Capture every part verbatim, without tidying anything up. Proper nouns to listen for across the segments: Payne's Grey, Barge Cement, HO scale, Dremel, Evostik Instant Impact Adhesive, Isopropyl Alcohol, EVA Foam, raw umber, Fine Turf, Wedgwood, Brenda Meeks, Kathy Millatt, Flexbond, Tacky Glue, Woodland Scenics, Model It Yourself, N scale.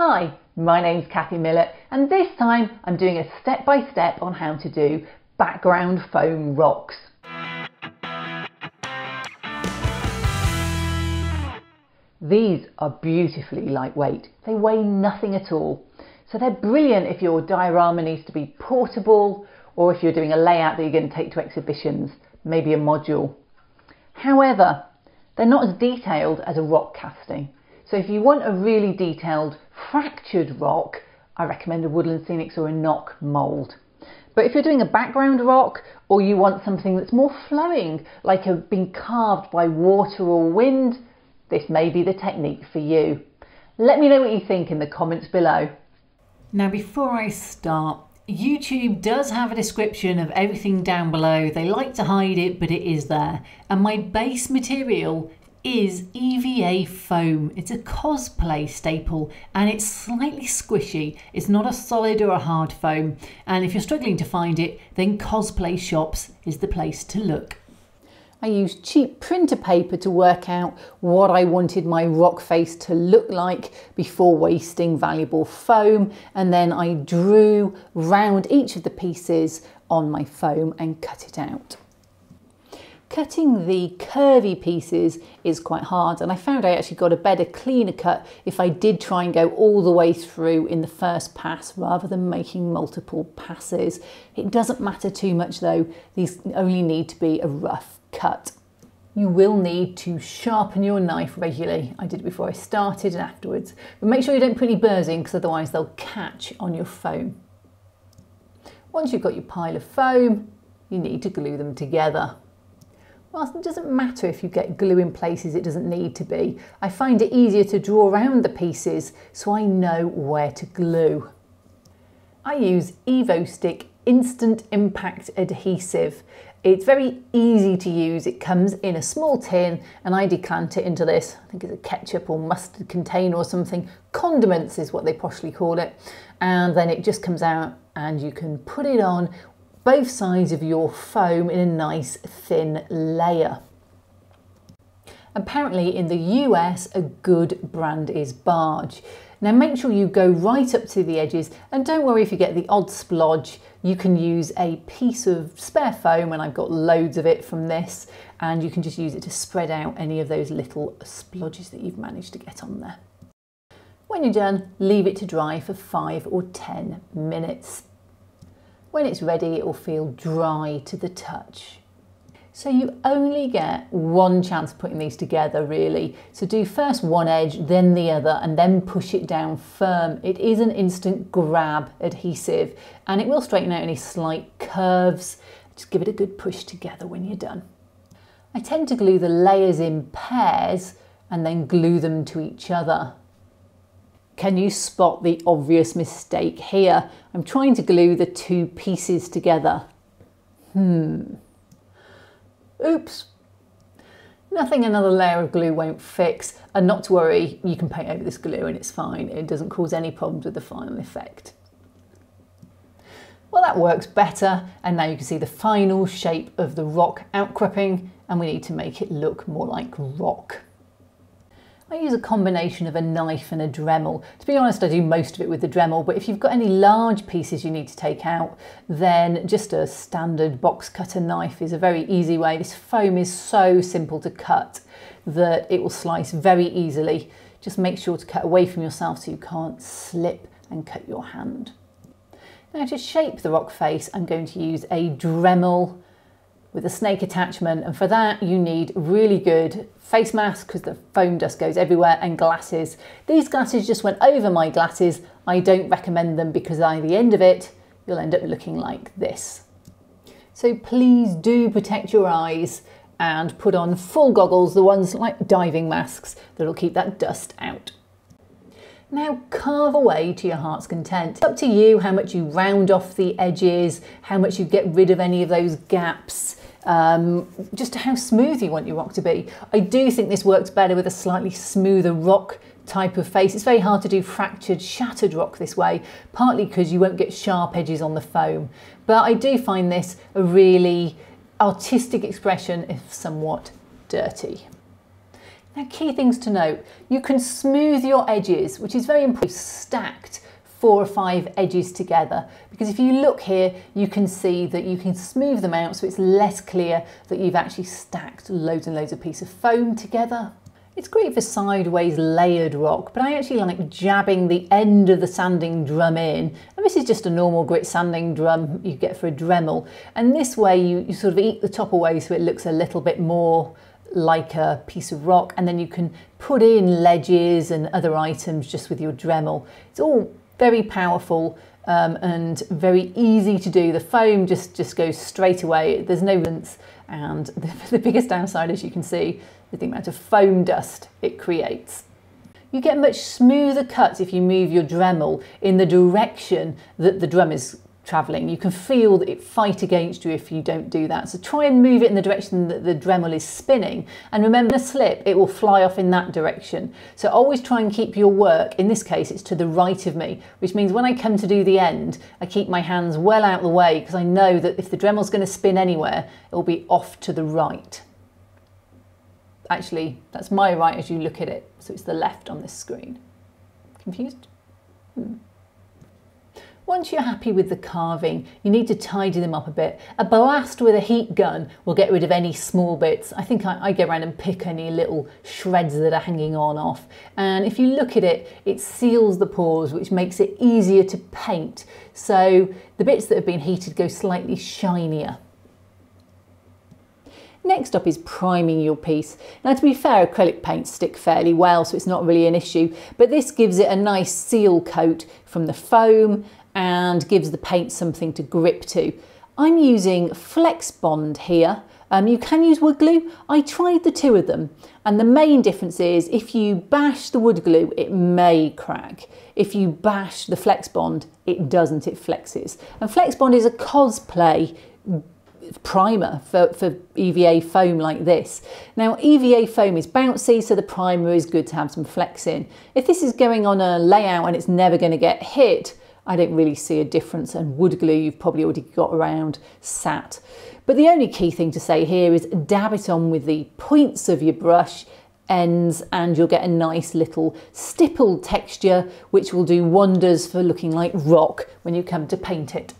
Hi, my name's Kathy Millatt, and this time I'm doing a step-by-step on how to do background foam rocks. These are beautifully lightweight. They weigh nothing at all. So they're brilliant if your diorama needs to be portable or if you're doing a layout that you're going to take to exhibitions, maybe a module. However, they're not as detailed as a rock casting. So if you want a really detailed fractured rock, I recommend a Woodland Scenics or a Knock mould. But if you're doing a background rock or you want something that's more flowing, like a, being carved by water or wind, this may be the technique for you. Let me know what you think in the comments below. Now, before I start, YouTube does have a description of everything down below. They like to hide it, but it is there. And my base material is E V A foam. It's a cosplay staple and it's slightly squishy. It's not a solid or a hard foam. And if you're struggling to find it, then Cosplay Shops is the place to look. I used cheap printer paper to work out what I wanted my rock face to look like before wasting valuable foam, and then I drew round each of the pieces on my foam and cut it out. Cutting the curvy pieces is quite hard, and I found I actually got a better, cleaner cut if I did try and go all the way through in the first pass rather than making multiple passes. It doesn't matter too much though, these only need to be a rough cut. You will need to sharpen your knife regularly. I did it before I started and afterwards, but make sure you don't put any burrs in because otherwise they'll catch on your foam. Once you've got your pile of foam, you need to glue them together. Whilst it doesn't matter if you get glue in places it doesn't need to be, I find it easier to draw around the pieces so I know where to glue. I use Evostik Instant Impact Adhesive. It's very easy to use. It comes in a small tin and I decant it into this, I think it's a ketchup or mustard container or something. Condiments is what they poshly call it. And then it just comes out and you can put it on both sides of your foam in a nice thin layer. Apparently in the U S a good brand is Barge. Now make sure you go right up to the edges and don't worry if you get the odd splodge, you can use a piece of spare foam, and I've got loads of it from this, and you can just use it to spread out any of those little splodges that you've managed to get on there. When you're done, leave it to dry for five or ten minutes. When it's ready, it will feel dry to the touch. So you only get one chance of putting these together really. So do first one edge, then the other, and then push it down firm. It is an instant grab adhesive and it will straighten out any slight curves. Just give it a good push together when you're done. I tend to glue the layers in pairs and then glue them to each other. Can you spot the obvious mistake here? I'm trying to glue the two pieces together. Hmm. Oops. Nothing another layer of glue won't fix, and not to worry, you can paint over this glue and it's fine. It doesn't cause any problems with the final effect. Well, that works better, and now you can see the final shape of the rock outcropping, and we need to make it look more like rock. I use a combination of a knife and a Dremel. To be honest, I do most of it with the Dremel, but if you've got any large pieces you need to take out, then just a standard box cutter knife is a very easy way. This foam is so simple to cut that it will slice very easily. Just make sure to cut away from yourself so you can't slip and cut your hand. Now to shape the rock face, I'm going to use a Dremel with a snake attachment, and for that you need really good face mask because the foam dust goes everywhere, and glasses. These glasses just went over my glasses. I don't recommend them because by the end of it you'll end up looking like this. So please do protect your eyes and put on full goggles, the ones like diving masks that'll keep that dust out. Now carve away to your heart's content. It's up to you how much you round off the edges, how much you get rid of any of those gaps, um, just how smooth you want your rock to be. I do think this works better with a slightly smoother rock type of face. It's very hard to do fractured, shattered rock this way, partly because you won't get sharp edges on the foam. But I do find this a really artistic expression, if somewhat dirty. Now, key things to note, you can smooth your edges, which is very important. Stacked four or five edges together, because if you look here, you can see that you can smooth them out, so it's less clear that you've actually stacked loads and loads of pieces of foam together. It's great for sideways layered rock, but I actually like jabbing the end of the sanding drum in. And this is just a normal grit sanding drum you get for a Dremel. And this way you, you sort of eat the top away so it looks a little bit more like a piece of rock. And then you can put in ledges and other items just with your Dremel. It's all very powerful um, and very easy to do. The foam just, just goes straight away. There's no rinse. And the, the biggest downside, as you can see, is the amount of foam dust it creates. You get much smoother cuts if you move your Dremel in the direction that the drum is traveling. You can feel that it fight against you if you don't do that. So try and move it in the direction that the Dremel is spinning. And remember, a slip, it will fly off in that direction. So always try and keep your work, in this case, it's to the right of me, which means when I come to do the end, I keep my hands well out of the way, because I know that if the Dremel's going to spin anywhere, it will be off to the right. Actually, that's my right as you look at it. So it's the left on this screen. Confused? Hmm. Once you're happy with the carving, you need to tidy them up a bit. A blast with a heat gun will get rid of any small bits. I think I, I go around and pick any little shreds that are hanging on off. And if you look at it, it seals the pores, which makes it easier to paint. So the bits that have been heated go slightly shinier. Next up is priming your piece. Now, to be fair, acrylic paints stick fairly well, so it's not really an issue, but this gives it a nice seal coat from the foam and gives the paint something to grip to. I'm using Flexbond here. Um, you can use wood glue. I tried the two of them, and the main difference is if you bash the wood glue, it may crack. If you bash the Flexbond, it doesn't, it flexes. And Flexbond is a cosplay primer for, for E V A foam like this. Now, E V A foam is bouncy, so the primer is good to have some flex in. If this is going on a layout and it's never going to get hit, I don't really see a difference, and wood glue you've probably already got around sat. But the only key thing to say here is dab it on with the points of your brush ends, and you'll get a nice little stippled texture, which will do wonders for looking like rock when you come to paint it.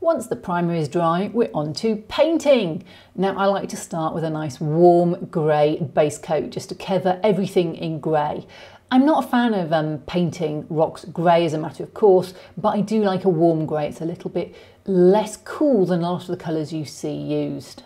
Once the primer is dry, we're on to painting. Now, I like to start with a nice warm grey base coat just to cover everything in grey. I'm not a fan of um, painting rocks grey as a matter of course, but I do like a warm grey. It's a little bit less cool than a lot of the colours you see used.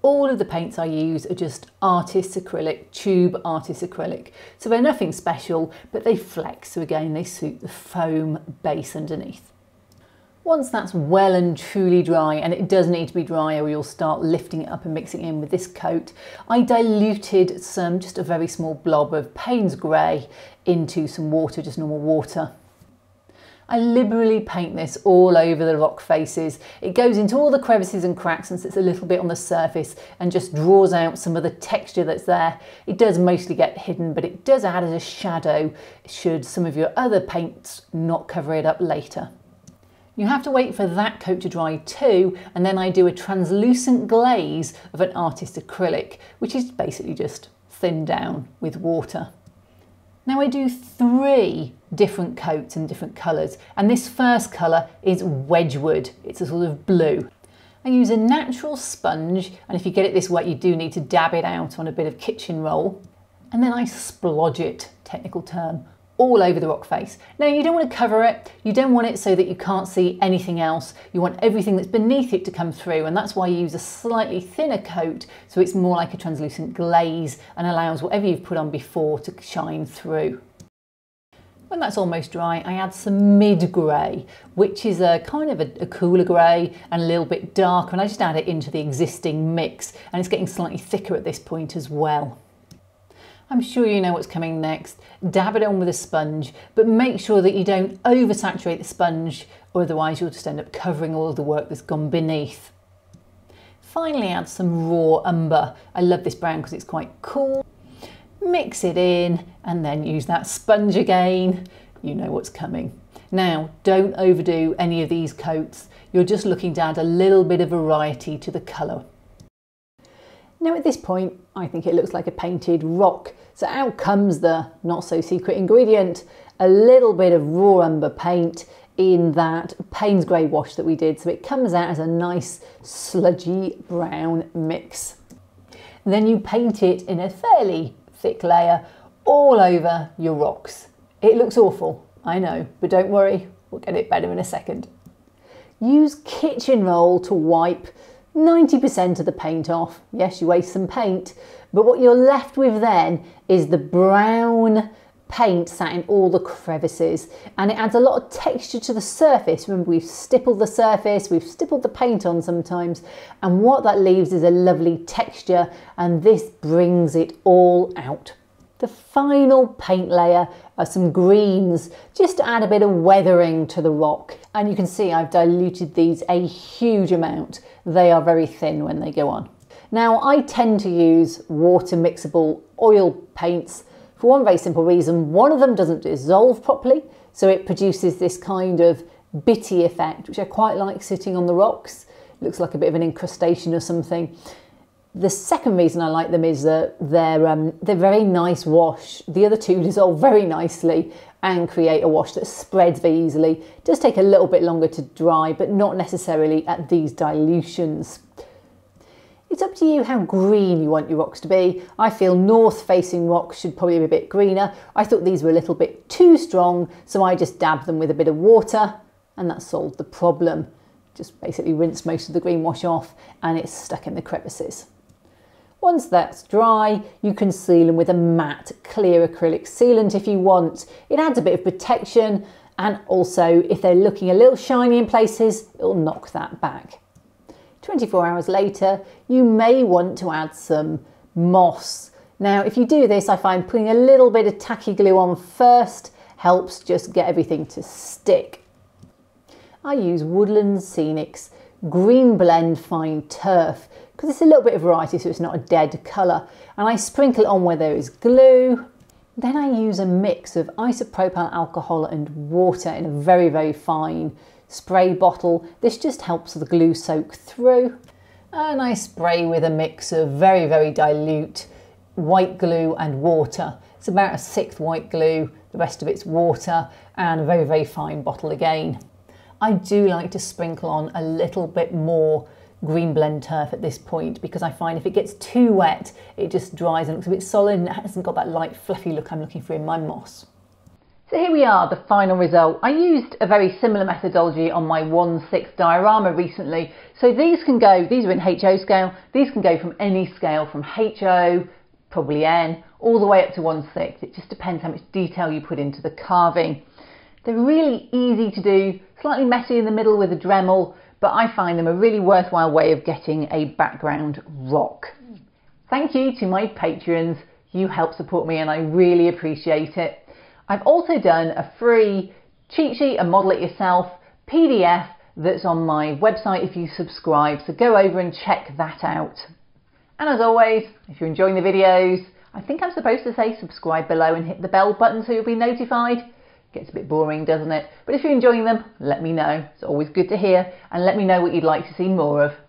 All of the paints I use are just artist acrylic, tube artist acrylic. So they're nothing special, but they flex. So again, they suit the foam base underneath. Once that's well and truly dry, and it does need to be dry or you'll start lifting it up and mixing it in with this coat, I diluted some, just a very small blob of Payne's Grey into some water, just normal water. I liberally paint this all over the rock faces. It goes into all the crevices and cracks and sits a little bit on the surface and just draws out some of the texture that's there. It does mostly get hidden, but it does add as a shadow should some of your other paints not cover it up later. You have to wait for that coat to dry too, and then I do a translucent glaze of an artist acrylic, which is basically just thinned down with water. Now, I do three different coats in different colours, and this first colour is Wedgwood. It's a sort of blue. I use a natural sponge, and if you get it this wet, you do need to dab it out on a bit of kitchen roll, and then I splodge it, technical term, all over the rock face. Now, you don't want to cover it, you don't want it so that you can't see anything else, you want everything that's beneath it to come through, and that's why you use a slightly thinner coat, so it's more like a translucent glaze and allows whatever you've put on before to shine through. When that's almost dry, I add some mid-grey, which is a kind of a, a cooler grey and a little bit darker, and I just add it into the existing mix, and it's getting slightly thicker at this point as well. I'm sure you know what's coming next. Dab it on with a sponge, but make sure that you don't oversaturate the sponge, or otherwise you'll just end up covering all of the work that's gone beneath. Finally, add some raw umber. I love this brown because it's quite cool. Mix it in and then use that sponge again. You know what's coming. Now, don't overdo any of these coats. You're just looking to add a little bit of variety to the colour. Now at this point, I think it looks like a painted rock. So out comes the not so secret ingredient, a little bit of raw umber paint in that Payne's Grey wash that we did. So it comes out as a nice sludgy brown mix. And then you paint it in a fairly thick layer all over your rocks. It looks awful, I know, but don't worry, we'll get it better in a second. Use kitchen roll to wipe ninety percent of the paint off. Yes, you waste some paint, but what you're left with then is the brown paint sat in all the crevices, and it adds a lot of texture to the surface. Remember, we've stippled the surface, we've stippled the paint on sometimes, and what that leaves is a lovely texture, and this brings it all out. The final paint layer are some greens, just to add a bit of weathering to the rock. And you can see I've diluted these a huge amount. They are very thin when they go on. Now, I tend to use water mixable oil paints for one very simple reason. One of them doesn't dissolve properly, so it produces this kind of bitty effect, which I quite like sitting on the rocks. It looks like a bit of an incrustation or something. The second reason I like them is that they're, um, they're very nice wash. The other two dissolve very nicely and create a wash that spreads very easily. It does take a little bit longer to dry, but not necessarily at these dilutions. It's up to you how green you want your rocks to be. I feel north-facing rocks should probably be a bit greener. I thought these were a little bit too strong, so I just dabbed them with a bit of water, and that solved the problem. Just basically rinsed most of the green wash off, and it's stuck in the crevices. Once that's dry, you can seal them with a matte clear acrylic sealant if you want. It adds a bit of protection, and also if they're looking a little shiny in places, it'll knock that back. twenty-four hours later, you may want to add some moss. Now, if you do this, I find putting a little bit of tacky glue on first helps just get everything to stick. I use Woodland Scenics Green Blend Fine Turf, because it's a little bit of variety, so it's not a dead colour. And I sprinkle it on where there is glue. Then I use a mix of isopropyl alcohol and water in a very, very fine spray bottle. This just helps the glue soak through. And I spray with a mix of very, very dilute white glue and water. It's about a sixth white glue, the rest of it's water, and a very, very fine bottle again. I do like to sprinkle on a little bit more green blend turf at this point, because I find if it gets too wet, it just dries and looks a bit solid, and it hasn't got that light fluffy look I'm looking for in my moss. So here we are, the final result. I used a very similar methodology on my one sixth diorama recently. So these can go, these are in H O scale, these can go from any scale, from H O, probably N, all the way up to one sixth. It just depends how much detail you put into the carving. They're really easy to do, slightly messy in the middle with a Dremel, but I find them a really worthwhile way of getting a background rock. Thank you to my patrons. You help support me and I really appreciate it. I've also done a free cheat sheet and model it yourself P D F that's on my website if you subscribe, so go over and check that out. And as always, if you're enjoying the videos, I think I'm supposed to say subscribe below and hit the bell button so you'll be notified. Gets a bit boring, doesn't it? But if you're enjoying them, let me know. It's always good to hear, and let me know what you'd like to see more of.